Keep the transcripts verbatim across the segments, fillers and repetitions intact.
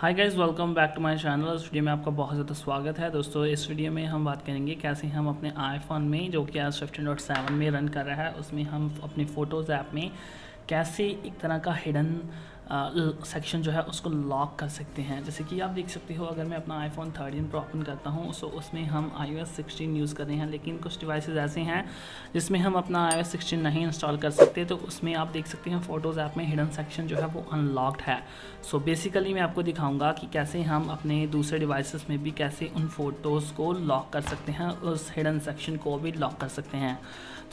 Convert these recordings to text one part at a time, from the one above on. Hi guys, welcome back to my channel. इस video में आपका बहुत ज़्यादा स्वागत है। दोस्तों, इस वीडियो में हम बात करेंगे कैसे हम अपने आईफोन में, जो कि I O S fifteen point seven में रन कर रहा है, उसमें हम अपने फ़ोटोज़ ऐप में कैसे एक तरह का हिडन सेक्शन जो है उसको लॉक कर सकते हैं। जैसे कि आप देख सकते हो, अगर मैं अपना आईफोन थर्टीन प्रो ओपन करता हूँ तो उसमें हम iOS सिक्सटीन यूज़ कर रहे हैं, लेकिन कुछ डिवाइसेस ऐसे हैं जिसमें हम अपना iOS सिक्सटीन नहीं इंस्टॉल कर सकते। तो उसमें आप देख सकते हैं फ़ोटोज़ ऐप में हिडन सेक्शन जो है वो अनलॉक्ड है। सो बेसिकली मैं आपको दिखाऊँगा कि कैसे हम अपने दूसरे डिवाइसेस में भी कैसे उन फ़ोटोज़ को लॉक कर सकते हैं, उस हिडन सेक्शन को भी लॉक कर सकते हैं।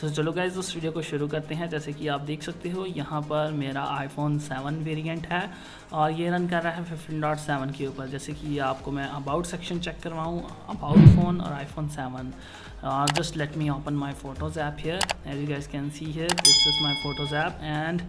तो चलो गाइस, उस वीडियो को शुरू करते हैं। जैसे कि आप देख सकते हो, यहाँ पर मेरा आईफोन सेवन वेरिएंट है और ये रन कर रहा है फिफ्टीन पॉइंट सेवन के ऊपर। जैसे कि आपको मैं अबाउट सेक्शन चेक करवाऊँ, अबाउट फ़ोन और iPhone seven. Just let me open my photos app here. As you guys can see here, this is my photos app. And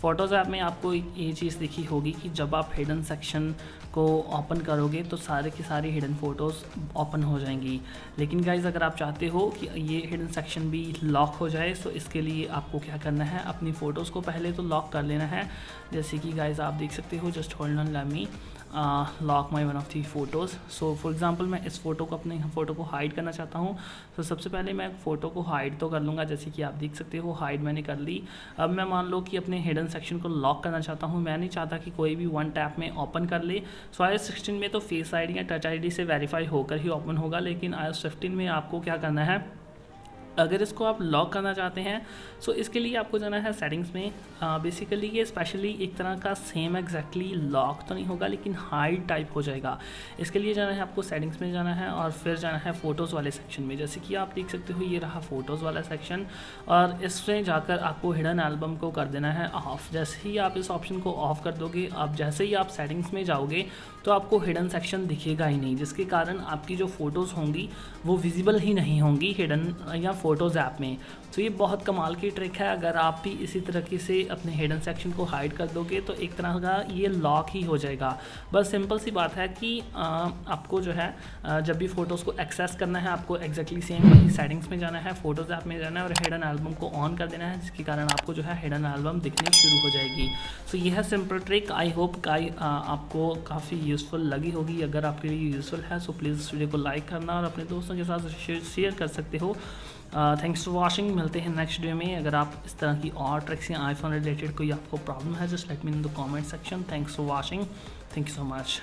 photos app में आपको ये चीज़ दिखी होगी कि जब आप हिडन सेक्शन को ओपन करोगे तो सारे की सारी हिडन फ़ोटोज़ ओपन हो जाएंगी। लेकिन गाइज़, अगर आप चाहते हो कि ये हिडन सेक्शन भी लॉक हो जाए तो इसके लिए आपको क्या करना है, अपनी फ़ोटोज़ को पहले तो लॉक कर लेना है। जैसे कि गाइज़ आप देख सकते हो, just hold on, let me lock my one of the photos. So for example, मैं इस फोटो को, अपने फ़ोटो को हाइड करना चाहता हूँ। तो so, सबसे पहले मैं फ़ोटो को हाइड तो कर लूँगा। जैसे कि आप देख सकते हो, हाइड मैंने कर ली। अब मैं मान लो कि अपने हिडन सेक्शन को लॉक करना चाहता हूँ, मैं नहीं चाहता कि कोई भी वन टैप में ओपन कर ले। सो आई ओ एस सिक्सटीन में तो फेस आई डी या टच आई डी से वेरीफाई होकर ही ओपन होगा, लेकिन आई ओ एस फिफ्टीन में आपको क्या करना है, अगर इसको आप लॉक करना चाहते हैं सो so इसके लिए आपको जाना है सेटिंग्स में। बेसिकली ये स्पेशली एक तरह का सेम एग्जैक्टली लॉक तो नहीं होगा, लेकिन हाइड टाइप हो जाएगा। इसके लिए जाना है आपको सेटिंग्स में जाना है और फिर जाना है फ़ोटोज़ वाले सेक्शन में। जैसे कि आप देख सकते हो, ये रहा फ़ोटोज़ वाला सेक्शन और इसमें जाकर आपको हिडन एल्बम को कर देना है ऑफ़। जैसे ही आप इस ऑप्शन को ऑफ़ कर दोगे, आप जैसे ही आप सेटिंग्स में जाओगे तो आपको हिडन सेक्शन दिखेगा ही नहीं, जिसके कारण आपकी जो फ़ोटोज़ होंगी वो विजिबल ही नहीं होंगी हिडन या फ़ोटोज़ ऐप में। तो ये बहुत कमाल की ट्रिक है। अगर आप भी इसी तरीके से अपने हिडन सेक्शन को हाइड कर दोगे तो एक तरह का ये लॉक ही हो जाएगा। बस सिंपल सी बात है कि आ, आपको जो है आ, जब भी फ़ोटोज़ को एक्सेस करना है, आपको एग्जैक्टली सेम वही सेटिंग्स में जाना है, फ़ोटोज़ ऐप में जाना है और हिडन एल्बम को ऑन कर देना है, जिसके कारण आपको जो है हिडन एल्बम दिखनी शुरू हो जाएगी। सो यह है सिंपल ट्रिक। आई होप काई आपको काफ़ी यूज़फुल लगी होगी। अगर आपके लिए यूज़फुल है सो प्लीज़ इस वीडियो को लाइक करना और अपने दोस्तों के साथ शेयर कर सकते हो। Thanks for watching. मिलते हैं नेक्स्ट वीडियो में। अगर आप इस तरह की और ट्रिक्स या आईफोन रिलेटेड कोई आपको प्रॉब्लम है, just let me in the comment section. Thanks for watching, thank you so much.